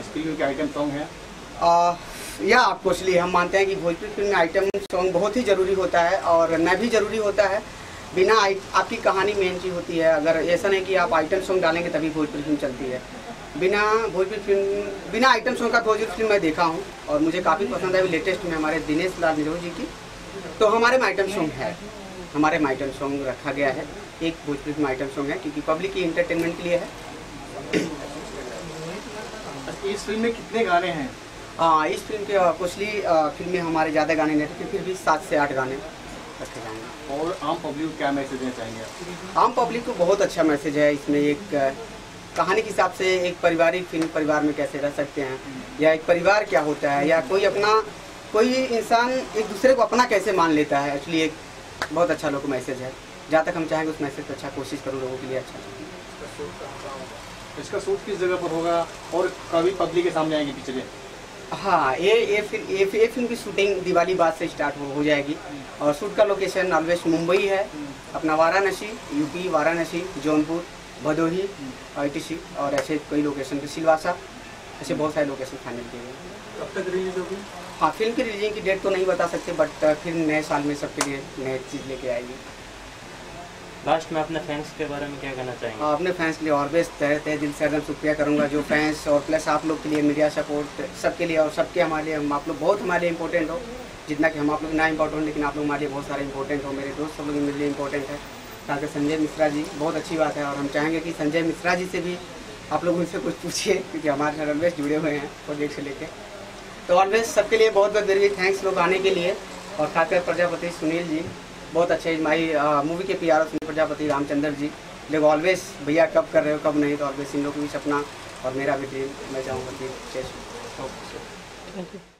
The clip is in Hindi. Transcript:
इसके लिए उनके आइटम सॉन्ग है? या ऑफकोर्सली हम मानते हैं कि भोजपुरी फिल्म में आइटम सॉन्ग बहुत ही ज़रूरी होता है और गाना भी ज़रूरी होता है। बिना आपकी कहानी मेन चीज़ होती है। अगर ऐसा नहीं कि आप आइटम सॉन्ग डालेंगे तभी भोजपुरी फिल्म चलती है। बिना आइटम सॉन्ग का भोजपुरी फिल्म मैं देखा हूँ और मुझे काफ़ी पसंद है। लेटेस्ट में हमारे दिनेश लाल यादव जी की तो हमारे में आइटम सॉन्ग है, हमारे में आइटम सॉन्ग रखा गया है। एक भोजपुरी में आइटम सॉन्ग है क्योंकि पब्लिक की इंटरटेनमेंट के लिए है। इस फिल्म में कितने गाने हैं? हाँ, इस फिल्म के ऑफकोर्सली फिल्म में हमारे ज़्यादा गाने नहीं थे, फिर भी 7 से 8 गाने रखे जाएंगे। और आम पब्लिक को क्या मैसेज देना चाहेंगे? आम पब्लिक को बहुत अच्छा मैसेज है इसमें। एक कहानी के हिसाब से एक पारिवारिक फिल्म, परिवार में कैसे रह सकते हैं, या एक परिवार क्या होता है, या कोई इंसान एक दूसरे को अपना कैसे मान लेता है। एक्चुअली एक बहुत अच्छा लोगों को मैसेज है। जहाँ तक हम चाहेंगे उस मैसेज को अच्छा कोशिश करूँ लोगों के लिए। अच्छा, इसका शूट किस जगह पर होगा और कभी पब्लिक के सामने आएगी पिक्चरें? हाँ, ये फिल्म की शूटिंग दिवाली बाद से स्टार्ट हो जाएगी और शूट का लोकेशन ऑलवेज मुंबई है, अपना वाराणसी यूपी, वाराणसी, जौनपुर, भदोही, ITC और ऐसे कई लोकेशन पे, सिलवासा, ऐसे बहुत सारे लोकेशन फाइनल किए हैं। कब तक रिलीज होगी? हाँ, फिल्म की रिलीजिंग की डेट तो नहीं बता सकते, बट फिर नए साल में सबके लिए नए चीज़ लेके आएगी। लास्ट में अपने फैंस के बारे में क्या कहना चाहेंगे? अपने फैंस के लिए और बेस्ट तहे दिल से एकदम शुक्रिया करूँगा, जो फैंस और प्लस आप लोग के लिए मीडिया सपोर्ट सबके लिए और सबके हमारे लिए। हम आप लोग बहुत हमारे लिए इंपॉर्टेंट हो, जितना कि हम आप लोग ना इंपॉर्टेंट, लेकिन आप लोग हमारे लिए बहुत सारे इंपॉर्टेंट हो। मेरे दोस्त सब लोग मेरे लिए इंपॉर्टेंट है, ताकि संजय मिश्रा जी बहुत अच्छी बात है और हम चाहेंगे कि संजय मिश्रा जी से भी आप लोग उनसे कुछ पूछिए क्योंकि हमारे साथ ऑलवेज जुड़े हुए हैं प्रोजेक्ट से लेके। तो ऑलवेज सबके लिए बहुत बहुत जरूरी थैंक्स लोग आने के लिए और खासकर प्रजापति सुनील जी बहुत अच्छे हमारी मूवी के PR प्रजापति रामचंद्र जी लोग ऑलवेज भैया कब कर रहे हो कब नहीं, तो ऑलवेज इन लोग को भी सपना और मेरा भी टीम मैं चाहूँगा कि थैंक यू।